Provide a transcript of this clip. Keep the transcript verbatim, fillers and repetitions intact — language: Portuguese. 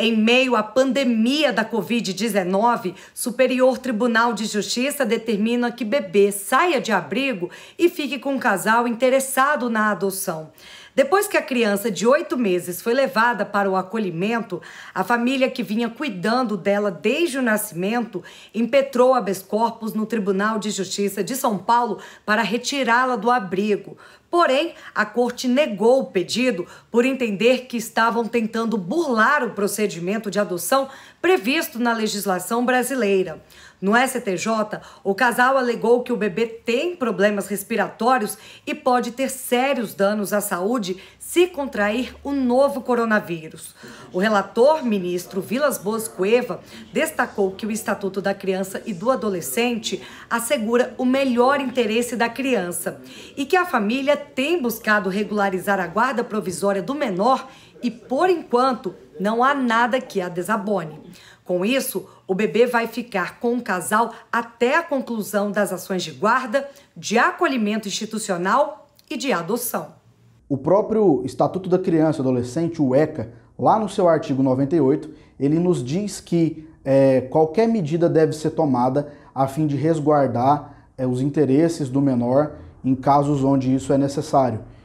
Em meio à pandemia da covid dezenove, Superior Tribunal de Justiça determina que bebê saia de abrigo e fique com um casal interessado na adoção. Depois que a criança de oito meses foi levada para o acolhimento, a família que vinha cuidando dela desde o nascimento impetrou habeas corpus no Tribunal de Justiça de São Paulo para retirá-la do abrigo. Porém, a corte negou o pedido por entender que estavam tentando burlar o procedimento de adoção previsto na legislação brasileira. No S T J, o casal alegou que o bebê tem problemas respiratórios e pode ter sérios danos à saúde se contrair o novo coronavírus. O relator, ministro Villas Bôas Cueva, destacou que o Estatuto da Criança e do Adolescente assegura o melhor interesse da criança e que a família tem buscado regularizar a guarda provisória do menor e, por enquanto, não há nada que a desabone. Com isso, o bebê vai ficar com o casal até a conclusão das ações de guarda, de acolhimento institucional e de adoção. O próprio Estatuto da Criança e do Adolescente, o ECA, lá no seu artigo noventa e oito, ele nos diz que é, qualquer medida deve ser tomada a fim de resguardar é, os interesses do menor em casos onde isso é necessário.